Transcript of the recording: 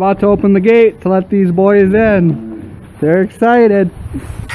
about to open the gate to let these boys in. They're excited.